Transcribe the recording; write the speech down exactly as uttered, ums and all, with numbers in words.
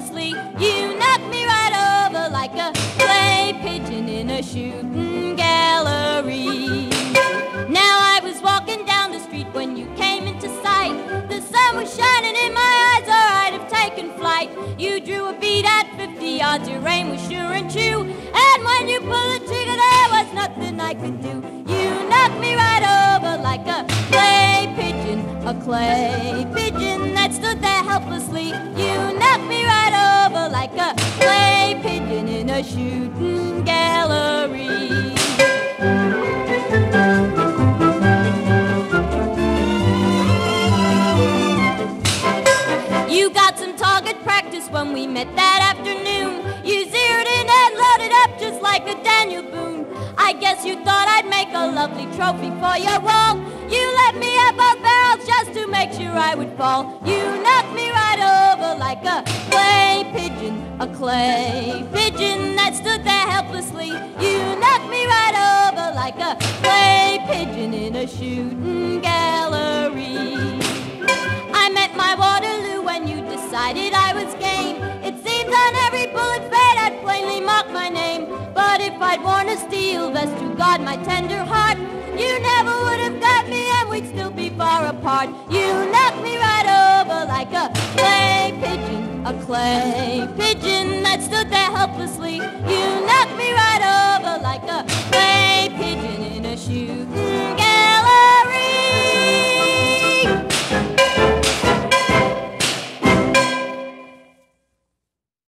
recklessly. You knocked me right over like a clay pigeon in a shooting gallery. Now I was walking down the street when you came into sight. The sun was shining in my eyes, or I'd have taken flight. You drew a bead at fifty yards, your aim was sure and true. And when you pulled the trigger, there was nothing I could do. You knocked me right over like a clay pigeon, a clay pigeon that stood there helplessly. You knocked me right over like a clay pigeon in a shooting gallery. You got some target practice when we met that afternoon. You zeroed in and loaded up just like a Daniel Boone. I guess you thought I'd make a lovely trophy for your wall. You let me have both barrels just to make sure I would fall. You knocked me right over like a clay pigeon, a clay pigeon that stood there helplessly. You knocked me right over like a clay pigeon in a shooting gallery. I met my Waterloo when you decided I was game. It seems on every bullet fade I'd plainly marked my name. But if I'd worn a steel vest to guard my tender heart, you never would have got me and we'd still be far apart. You knocked me right over like a clay pigeon, a clay pigeon that stood there helplessly. You